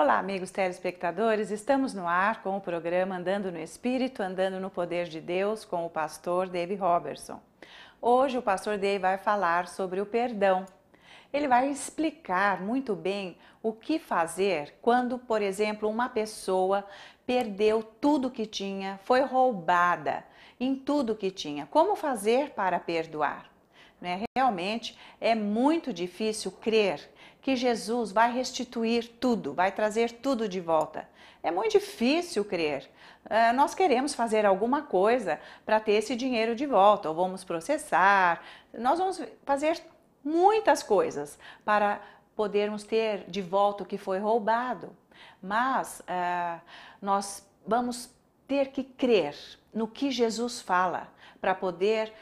Olá, amigos telespectadores, estamos no ar com o programa Andando no Espírito, Andando no Poder de Deus, com o pastor Dave Robertson. Hoje o pastor Dave vai falar sobre o perdão. Ele vai explicar muito bem o que fazer quando, por exemplo, uma pessoa perdeu tudo que tinha, foi roubada em tudo que tinha. Como fazer para perdoar? Realmente é muito difícil crer que Jesus vai restituir tudo, vai trazer tudo de volta. É muito difícil crer. Nós queremos fazer alguma coisa para ter esse dinheiro de volta, ou vamos processar, nós vamos fazer muitas coisas para podermos ter de volta o que foi roubado. Mas nós vamos ter que crer no que Jesus fala, para poder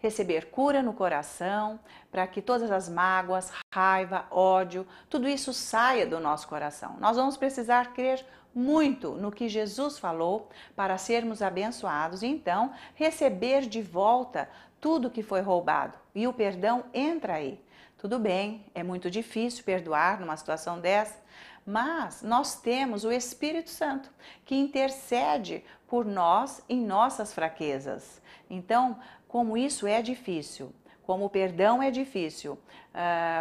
receber cura no coração, para que todas as mágoas, raiva, ódio, tudo isso saia do nosso coração. Nós vamos precisar crer muito no que Jesus falou para sermos abençoados e então receber de volta tudo que foi roubado. E o perdão entra aí. Tudo bem, é muito difícil perdoar numa situação dessa, mas nós temos o Espírito Santo que intercede por nós em nossas fraquezas. Então, como isso é difícil, como o perdão é difícil,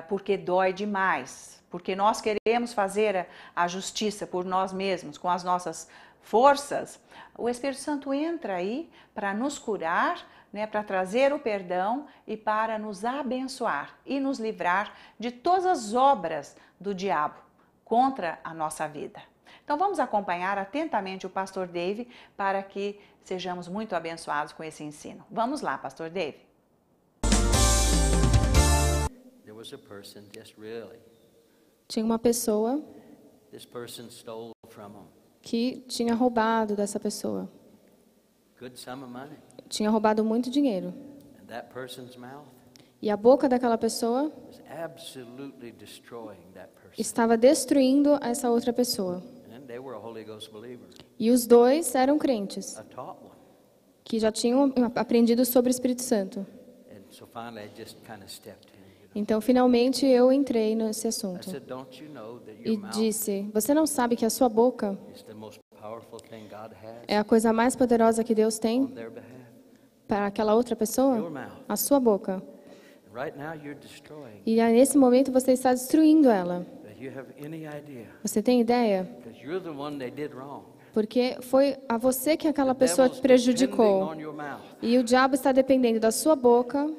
porque dói demais, porque nós queremos fazer a justiça por nós mesmos, com as nossas forças, o Espírito Santo entra aí para nos curar, para trazer o perdão e para nos abençoar e nos livrar de todas as obras do diabo contra a nossa vida. Então vamos acompanhar atentamente o pastor Dave para que sejamos muito abençoados com esse ensino. Vamos lá, pastor Dave. Tinha uma pessoa que tinha roubado dessa pessoa. Tinha roubado muito dinheiro. E a boca daquela pessoa estava destruindo essa outra pessoa. E os dois eram crentes, que já tinham aprendido sobre o Espírito Santo. Então, finalmente, eu entrei nesse assunto e disse, você não sabe que a sua boca é a coisa mais poderosa que Deus tem para aquela outra pessoa? A sua boca. E nesse momento você está destruindo ela. Você tem ideia? Porque foi a você que aquela pessoa te prejudicou. E o diabo está dependendo da sua boca.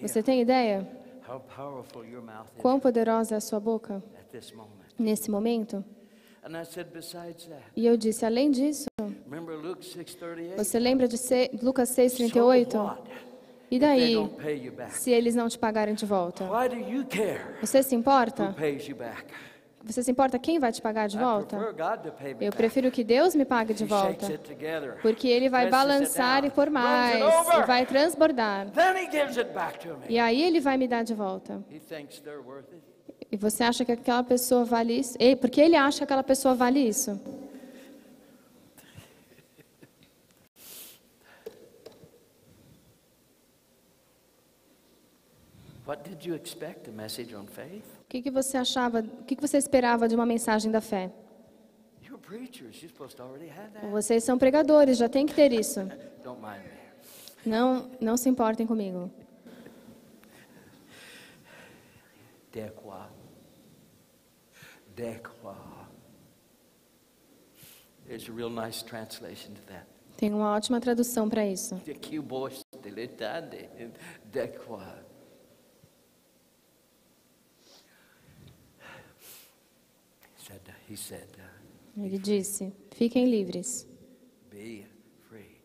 Você tem ideia? Quão poderosa é a sua boca nesse momento? E eu disse, além disso, você lembra de Lucas 6:38? E daí, se eles não te pagarem de volta? Você se importa? Você se importa quem vai te pagar de volta? Eu prefiro que Deus me pague de volta, porque Ele vai balançar e pôr mais, e vai transbordar. E aí Ele vai me dar de volta. E você acha que aquela pessoa vale isso? Por que ele acha que aquela pessoa vale isso? O que você achava? O que você esperava de uma mensagem da fé? Vocês são pregadores, já tem que ter isso. Não se importem comigo. Tem uma ótima tradução para isso. Ele disse, fiquem livres.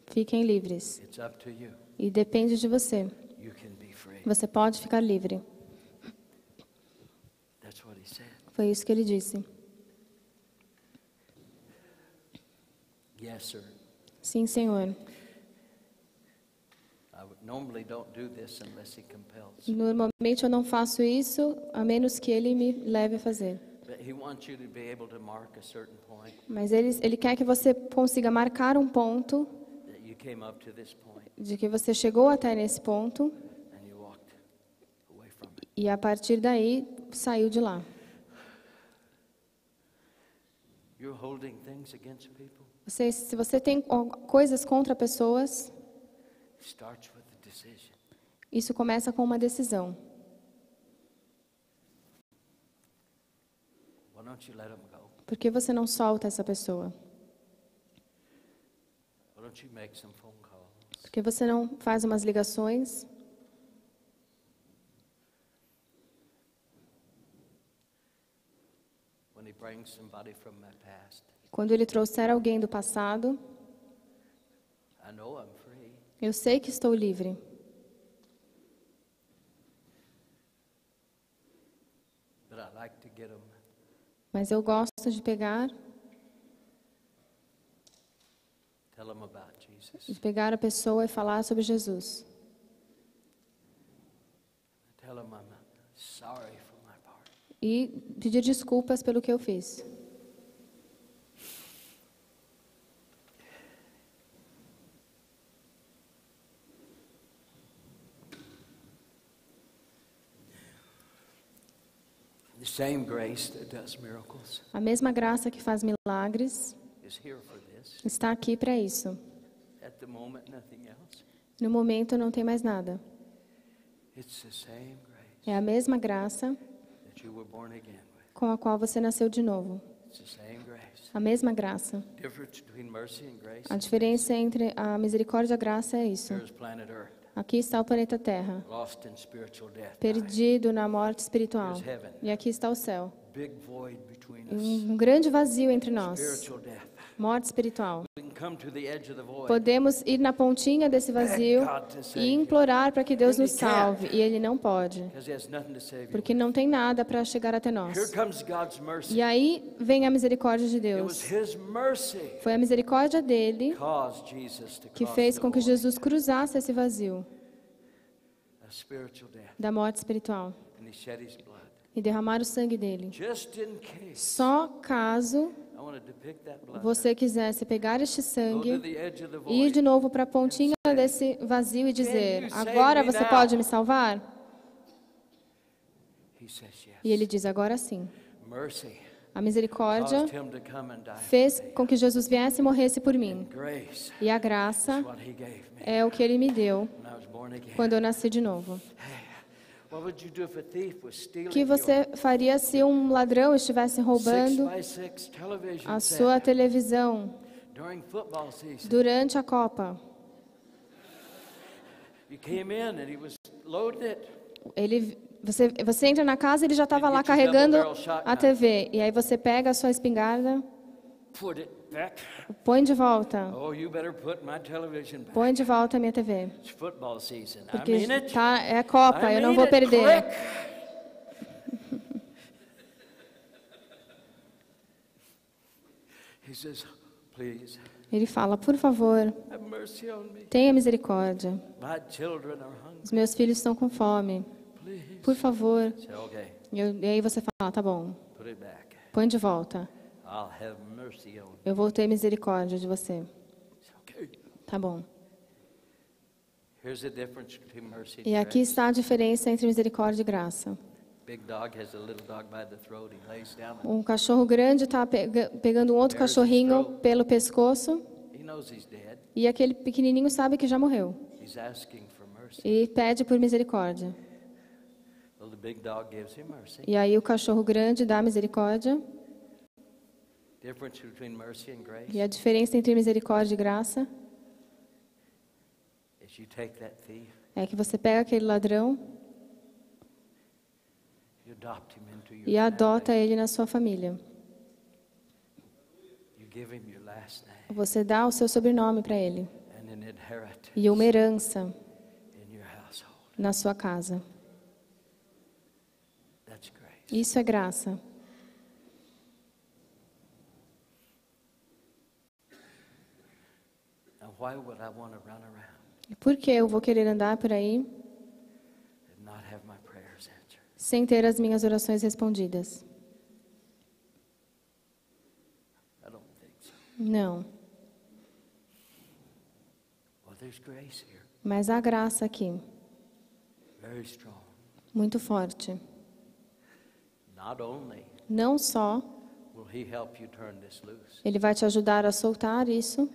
Fiquem livres. E depende de você. Você pode ficar livre. Foi isso que ele disse. Sim, senhor. Normalmente eu não faço isso, a menos que ele me leve a fazer. Mas ele quer que você consiga marcar um ponto de que você chegou até nesse ponto e a partir daí saiu de lá. Se você tem coisas contra pessoas, isso começa com uma decisão. Por que você não solta essa pessoa? Por que você não faz umas ligações? Quando ele trouxer alguém do passado, eu sei que estou livre. Mas eu gosto de pegar a pessoa e falar sobre Jesus. E pedir desculpas pelo que eu fiz. A mesma graça que faz milagres está aqui para isso. No momento não tem mais nada. É a mesma graça com a qual você nasceu de novo. A mesma graça. A diferença entre a misericórdia e a graça é isso. Aqui está o planeta Terra, perdido na morte espiritual. E aqui está o céu. Um grande vazio entre nós. Morte espiritual. Podemos ir na pontinha desse vazio e implorar para que Deus nos salve. E Ele não pode. Porque não tem nada para chegar até nós. E aí vem a misericórdia de Deus. Foi a misericórdia dEle que fez com que Jesus cruzasse esse vazio da morte espiritual. E derramar o sangue dEle. Só caso você quisesse pegar este sangue e ir de novo para a pontinha desse vazio e dizer, agora você pode me salvar? E ele diz, agora sim. A misericórdia fez com que Jesus viesse e morresse por mim. E a graça é o que Ele me deu quando eu nasci de novo. O que você faria se um ladrão estivesse roubando a sua televisão durante a Copa? Você entra na casa e ele já estava lá carregando a TV. E aí você pega a sua espingarda, põe de volta. Põe de volta a minha TV. Porque tá, é a Copa, eu não vou perder. Ele fala, por favor, tenha misericórdia. Os meus filhos estão com fome. Por favor. E aí você fala, tá bom. Põe de volta. Eu vou ter misericórdia de você. Tá bom. E aqui está a diferença entre misericórdia e graça. Um cachorro grande está pegando um outro cachorrinho pelo pescoço. E aquele pequenininho sabe que já morreu. E pede por misericórdia. E aí o cachorro grande dá misericórdia. E a diferença entre misericórdia e graça é que você pega aquele ladrão e adota ele na sua família. Você dá o seu sobrenome para ele e uma herança na sua casa. Isso é graça. E por que eu vou querer andar por aí sem ter as minhas orações respondidas? Não. Mas há graça aqui. Muito forte. Não só Ele vai te ajudar a soltar isso,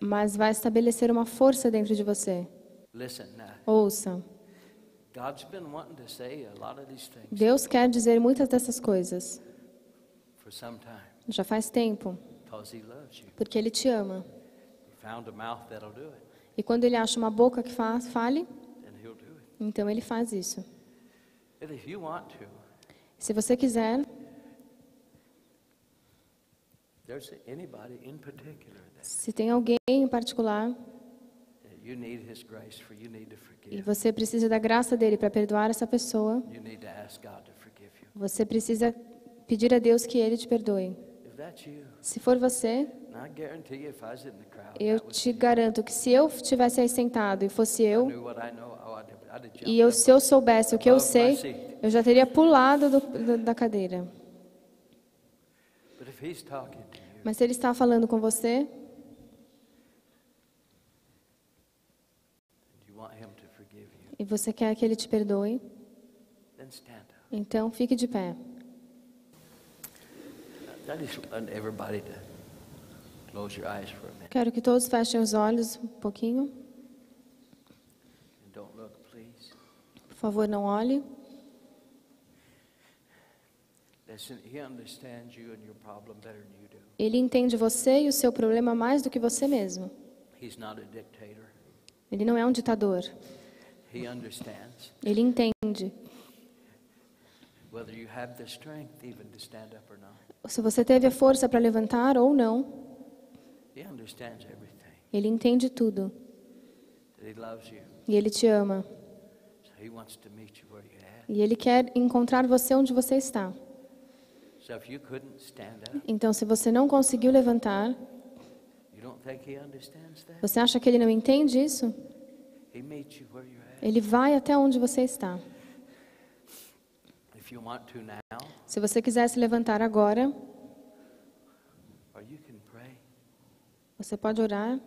mas vai estabelecer uma força dentro de você. Ouça. Deus quer dizer muitas dessas coisas. Já faz tempo. Porque Ele te ama. E quando Ele acha uma boca que fale, então Ele faz isso. Se você quiser, se tem alguém em particular, e você precisa da graça dele para perdoar essa pessoa, você precisa pedir a Deus que ele te perdoe. Se for você, eu te garanto que se eu estivesse aí sentado e fosse eu, se eu soubesse o que eu sei, eu já teria pulado da cadeira. Mas se ele está falando com você, e você quer que ele te perdoe, então fique de pé. Quero que todos fechem os olhos um pouquinho. Por favor, não olhe. Ele entende você e o seu problema mais do que você mesmo. Ele não é um ditador. Ele entende. Se você teve a força para levantar ou não, ele entende tudo. E ele te ama. E ele quer encontrar você onde você está. Então, se você não conseguiu levantar, você acha que ele não entende isso? Ele vai até onde você está. Se você quiser se levantar agora, você pode orar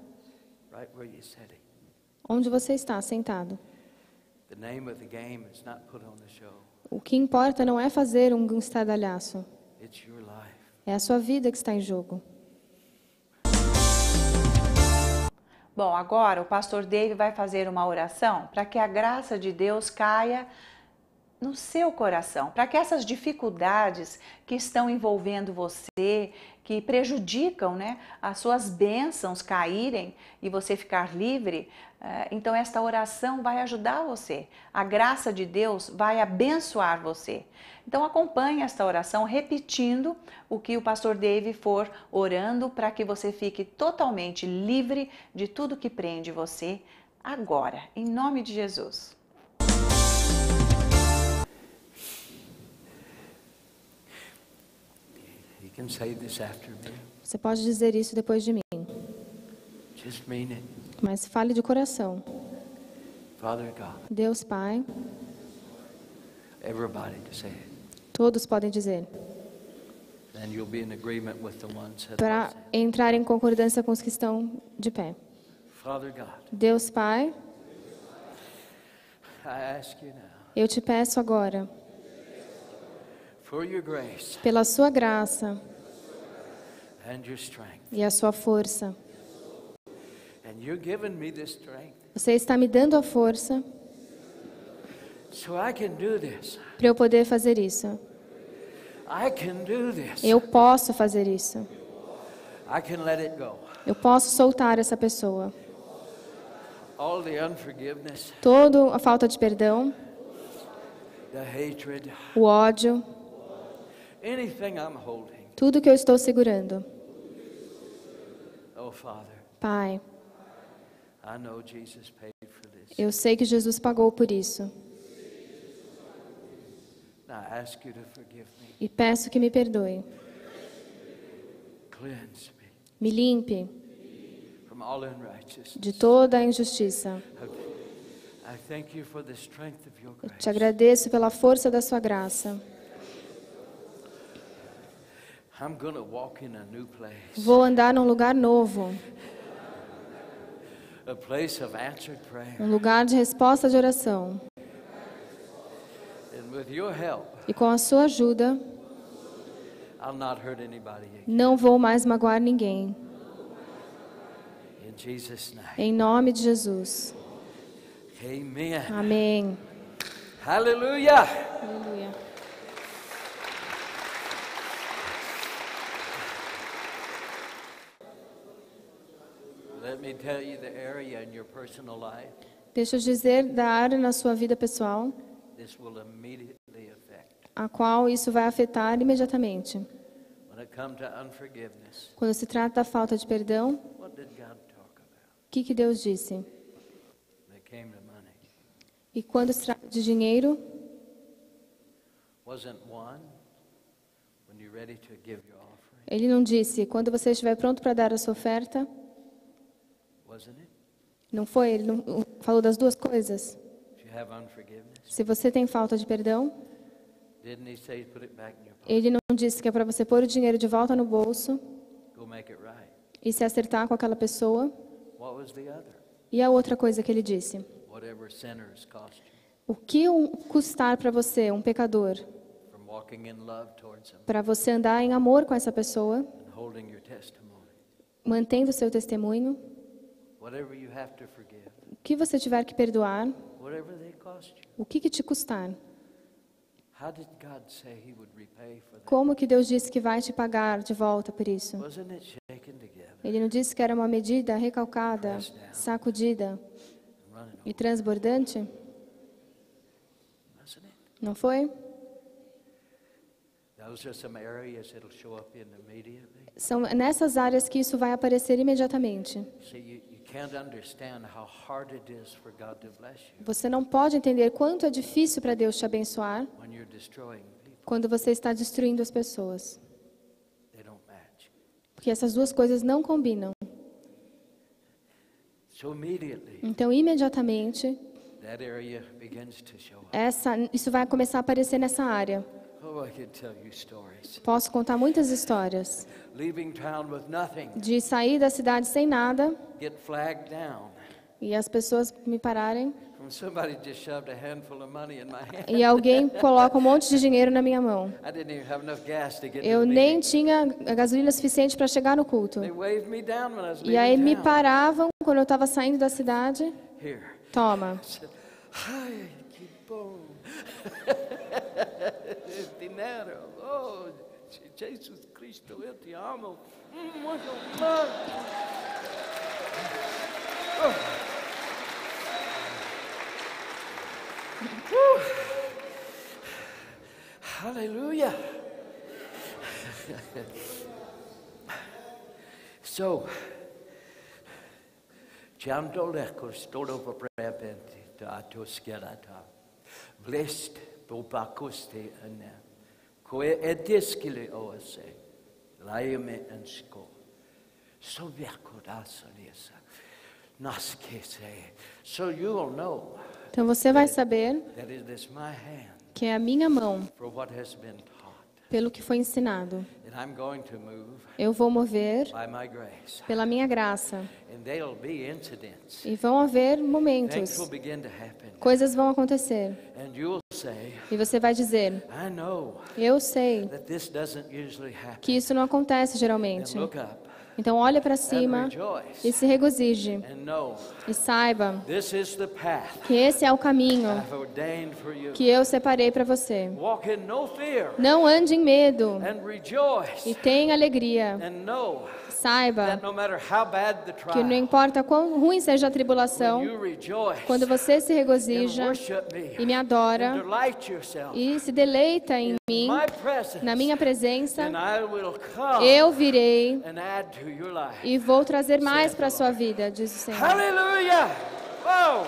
onde você está, sentado. O que importa não é fazer um estardalhaço. É a sua vida que está em jogo. Bom, agora o pastor Dave vai fazer uma oração para que a graça de Deus caia no seu coração, para que essas dificuldades que estão envolvendo você, que prejudicam, né, as suas bênçãos caírem e você ficar livre, então esta oração vai ajudar você. A graça de Deus vai abençoar você. Então acompanhe esta oração repetindo o que o pastor Dave for orando para que você fique totalmente livre de tudo que prende você agora, em nome de Jesus. Você pode dizer isso depois de mim. Mas fale de coração. Deus Pai. Todos podem dizer. Para entrar em concordância com os que estão de pé. Deus Pai. Eu te peço agora, pela sua graça e a sua força. Você está me dando a força para eu poder fazer isso. Eu posso fazer isso. Eu posso soltar essa pessoa. Toda a falta de perdão, o ódio, tudo que eu estou segurando. Pai, eu sei que Jesus pagou por isso. E peço que me perdoe. Me limpe de toda a injustiça. Eu te agradeço pela força da sua graça. Vou andar num lugar novo. Um lugar de resposta de oração. E com a sua ajuda, Não vou mais magoar ninguém. Em nome de Jesus. Amém. Aleluia. Deixa eu dizer da área na sua vida pessoal, a qual isso vai afetar imediatamente. Quando se trata da falta de perdão, o que Deus disse? E quando se trata de dinheiro, Ele não disse, quando você estiver pronto para dar a sua oferta. Não foi? Ele não falou das duas coisas? Se você tem falta de perdão, Ele não disse que é para você pôr o dinheiro de volta no bolso e se acertar com aquela pessoa? E a outra coisa que Ele disse? O que custar para você, um pecador, para você andar em amor com essa pessoa, mantendo o seu testemunho, o que você tiver que perdoar, o que te custar? Como que Deus disse que vai te pagar de volta por isso? Ele não disse que era uma medida recalcada, sacudida e transbordante? Não foi? São nessas áreas que isso vai aparecer imediatamente. Você não pode entender quanto é difícil para Deus te abençoar quando você está destruindo as pessoas. Porque essas duas coisas não combinam. Então, imediatamente, isso vai começar a aparecer nessa área. Posso contar muitas histórias de sair da cidade sem nada e as pessoas me pararem e alguém coloca um monte de dinheiro na minha mão. Eu nem tinha gasolina suficiente para chegar no culto. E aí me paravam quando eu estava saindo da cidade. Toma. Ai, que bom. Dinheiro, oh, Jesus Cristo, eu te amo. Aleluia. So, quando leco estou no presente da tua esquerda, blessed por pacoste ana. Então você vai saber que é a minha mão pelo que foi ensinado. Eu vou mover pela minha graça. E vão haver momentos, coisas vão acontecer. E você vai dizer, eu sei que isso não acontece geralmente. Então olha para cima e se regozije. E saiba que esse é o caminho que eu separei para você. Não ande em medo. E tenha alegria. Saiba que não importa quão ruim seja a tribulação, quando você se regozija e me adora e se deleita em mim, na minha presença, eu virei e vou trazer mais para a sua vida, diz o Senhor. Aleluia! Oh!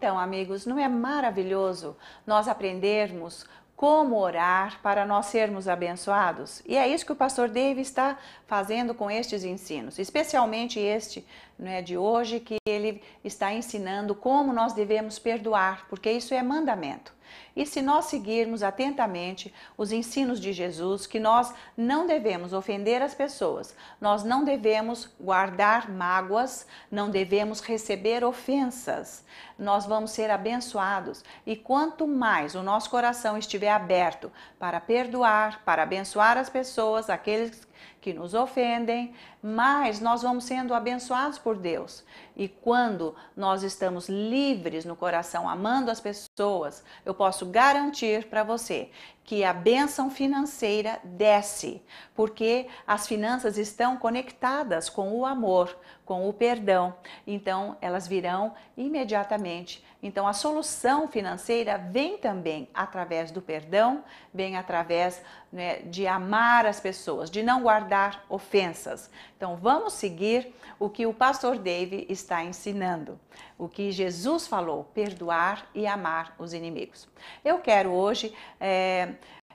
Então, amigos, não é maravilhoso nós aprendermos como orar para nós sermos abençoados? E é isso que o pastor Dave está fazendo com estes ensinos, especialmente este, né, de hoje, que ele está ensinando como nós devemos perdoar, porque isso é mandamento. E se nós seguirmos atentamente os ensinos de Jesus, que nós não devemos ofender as pessoas, nós não devemos guardar mágoas, não devemos receber ofensas, nós vamos ser abençoados. E quanto mais o nosso coração estiver aberto para perdoar, para abençoar as pessoas, aqueles que nos ofendem, mas nós vamos sendo abençoados por Deus. E quando nós estamos livres no coração, amando as pessoas, eu posso garantir para você que a bênção financeira desce, porque as finanças estão conectadas com o amor, com o perdão, então elas virão imediatamente. Então a solução financeira vem também através do perdão, vem através, né, de amar as pessoas, de não guardar ofensas. Então vamos seguir o que o pastor Dave está ensinando, o que Jesus falou, perdoar e amar os inimigos. Eu quero hoje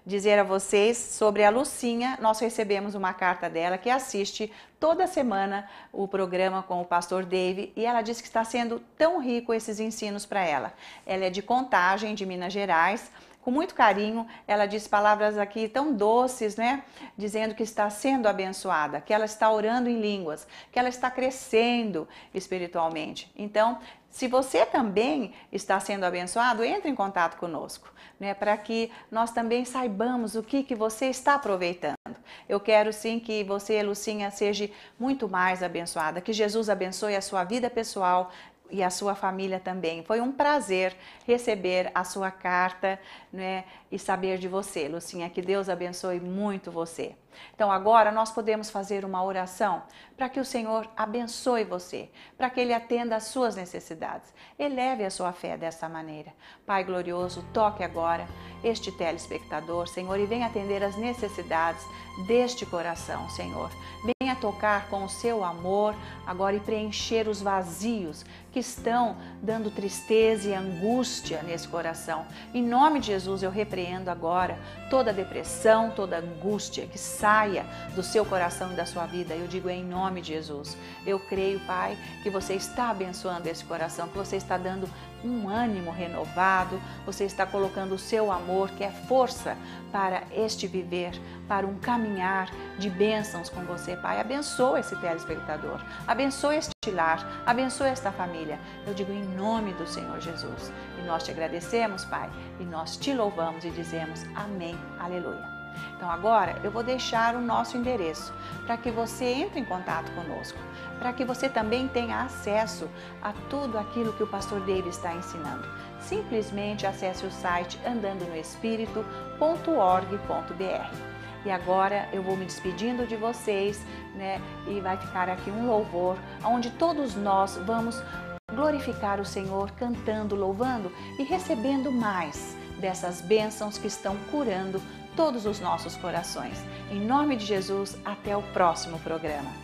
dizer a vocês sobre a Lucinha. Nós recebemos uma carta dela que assiste toda semana o programa com o pastor Dave, e ela diz que está sendo tão rico esses ensinos para ela. Ela é de Contagem, de Minas Gerais. Com muito carinho, ela diz palavras aqui tão doces, né? Dizendo que está sendo abençoada, que ela está orando em línguas, que ela está crescendo espiritualmente. Então, se você também está sendo abençoado, entre em contato conosco, né, para que nós também saibamos o que você está aproveitando. Eu quero sim que você, Lucinha, seja muito mais abençoada, que Jesus abençoe a sua vida pessoal e a sua família também. Foi um prazer receber a sua carta, né, e saber de você, Lucinha. Que Deus abençoe muito você. Então agora nós podemos fazer uma oração para que o Senhor abençoe você, para que Ele atenda às suas necessidades. Eleve a sua fé dessa maneira. Pai glorioso, toque agora este telespectador, Senhor, e venha atender às necessidades deste coração, Senhor. Venha tocar com o seu amor agora e preencher os vazios que estão dando tristeza e angústia nesse coração. Em nome de Jesus, eu repreendo agora toda depressão, toda angústia que saia do seu coração e da sua vida. Eu digo em nome de Jesus. Eu creio, Pai, que você está abençoando esse coração, que você está dando um ânimo renovado, você está colocando o seu amor, que é força para este viver, para um caminhar de bênçãos com você, Pai. Abençoa esse telespectador, abençoa este lar, abençoa esta família. Eu digo em nome do Senhor Jesus. E nós te agradecemos, Pai, e nós te louvamos e dizemos amém, aleluia. Então agora eu vou deixar o nosso endereço para que você entre em contato conosco, para que você também tenha acesso a tudo aquilo que o pastor Dave está ensinando. Simplesmente acesse o site andandonoespírito.org.br. E agora eu vou me despedindo de vocês, né? E vai ficar aqui um louvor onde todos nós vamos glorificar o Senhor, cantando, louvando e recebendo mais dessas bênçãos que estão curando todos os nossos corações. Em nome de Jesus, até o próximo programa.